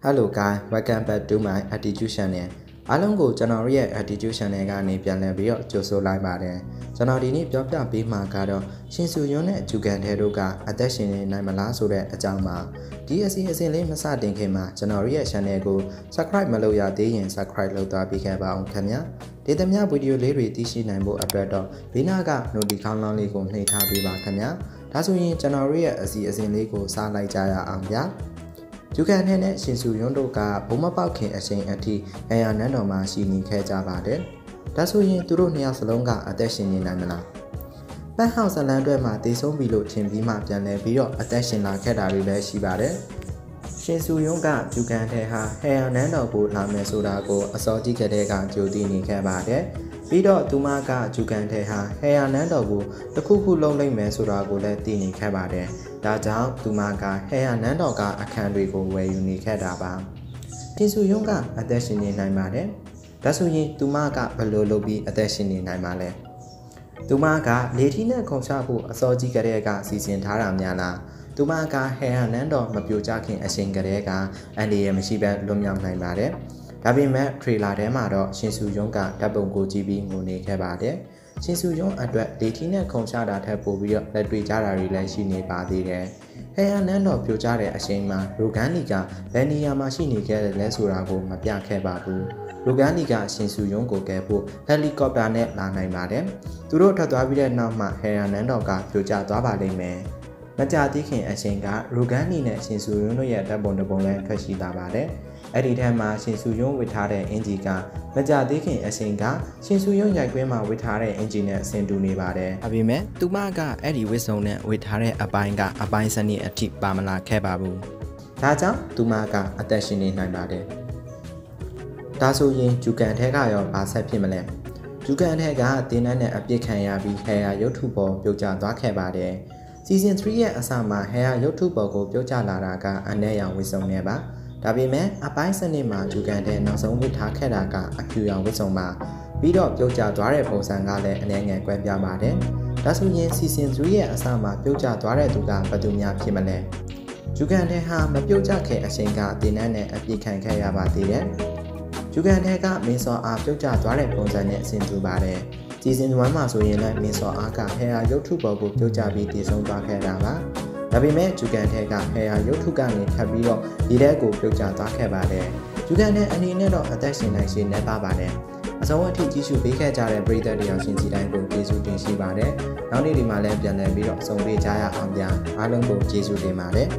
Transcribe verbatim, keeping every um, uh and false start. Hello guys, welcome back to my attitude channel. Alongo channel ye attitude channel ga ni pyan lan pi yo choso lai paden. Channel di ni pyo pya pi ma ga do Shin Su-yeon ne Ju-gan Tae do ga athak shin ni nai ma la so de ajaung ma. Di asin asin le ma sa tin khin ma channel ye channel ko subscribe ma lou ya de yin subscribe lou twa pi khan pa aung khan mya. De ta mya video le rui ti shin nai mo apwat do bina ga noti khaung laung le ko hnai tha pi ba khan mya. Da so yin channel ye asin asin le ko sa lai ja ya aung ya. ยูแกนเทน Shin Su-yeon တို့ကဘုံမပေါက်ခင်အရှင်အထိဟဲယာနန်းတော်မှာရှိနေခဲ့ကြပါတယ်။ဒါဆိုရင်သူတို့နှစ်ယောက်စလုံးကအသက်ရှင်နေနိုင်မလား။ပန်းဟောင်ဇလန်တွဲမှာတေဆုံးပြီလို့ထင်ပြီးမှပြန်လည်ပြီးတော့အသက်ရှင်လာခဲ့တာတွေပဲရှိပါတယ်။ရှင်စုယွန်က ဒါကြောင့်သူမကဟဲယာနန်းတော်ကအခံတွေကိုဝယ်ယူနေခဲ့တာပါ။ရှင်စုယွန်ကအသက်ရှင်နေနိုင်ပါတယ်။ဒါဆိုရင်သူမကဘယ်လိုလုပ်ပြီးအသက်ရှင်နေနိုင်မှာလဲ။သူမကလေထီနဲ့ခုံချဖို့အစောကြီးကတည်းကစီစဉ်ထားတာများလား။သူမကဟဲယာနန်းတော်မပြိုကျခင်အရှင်ကတည်းကအန်ဒီရယ်မရှိဘဲလွတ်မြောက်နိုင်ပါတယ်။ဒါပေမဲ့ထရီလာထဲမှာတော့ရှင်စုယွန်က တပ်ပုံကိုကြည့်ပြီးငိုနေခဲ့ပါတယ်။ရှင်စုယွန်အတွက်လေထီနဲ့ခုံချတာထက်ပိုပြီးတော့လက်တွေ့ကြတာတွေလည်းရှိနေပါသေးတယ်။ အဲ့ဒီထဲမှာရှင်စုယွန်ဝစ်ထားတဲ့ Season three ရဲ့အစမှာဟဲယာရုပ်ထုပေါ်ကိုပြောကြလာတာကအနက်ရောင်ဝစ်စုံနဲ့ပါ ဒါပေမဲ့အပိုင်းစနစ်မှာဂျူကန်တဲ့နောက်ဆုံးဝစ်ထားခဲ့တာကအဖြူရောင်ဝစ်စုံပါပြီးတော့ပြုတ်ကျသွားတဲ့ပုံစံကလည်းအနက်ငယ်ကွဲပြားပါတယ်။ဒါဆိုရင် Season three ရဲ့အစမှာပြုတ်ကျသွားတဲ့သူကဘယ်သူများဖြစ်မလဲ။ဂျူကန်တဲ့ဟာမပြုတ်ကျခဲ့အချိန်ကတင်းနှန်းနဲ့အပြစ်ခံခဲ့ရပါသေးတယ်။ဂျူကန်တဲ့ကမင်းစောအားပြုတ်ကျသွားတဲ့ပုံစံနဲ့အဆင်တူပါတယ်။ Season one မှာဆိုရင်လည်းမင်းစောအားကဟဲယာရုပ်ထုပေါ်ကိုပြုတ်ကျပြီးတည်ဆုံးသွားခဲ့တာပါ။ဒါပေမဲ့ဂျူကန်ထဲကဟဲယာရုပ်ထုကနေထပ်ပြီးတော့ဒီထဲကိုပြုတ်ကျသွားခဲ့ပါတယ်။ဂျူကန်နဲ့အနေနဲ့တော့အသက်ရှင်နိုင်ရှင်နေပါပါတယ်။အဆုံးအထိကြည့်ရှုပေးခဲ့ကြတဲ့ပရိသတ်တွေအောင်ရှင်စီတိုင်းကိုကျေးဇူးတင်ရှိပါတယ်။နောက်နေ့ဒီမှာလည်းပြန်လည်ပြီးတော့ဆုံတွေ့ကြရအောင်ဗျာ။အားလုံးကိုကျေးဇူးတင်ပါတယ်။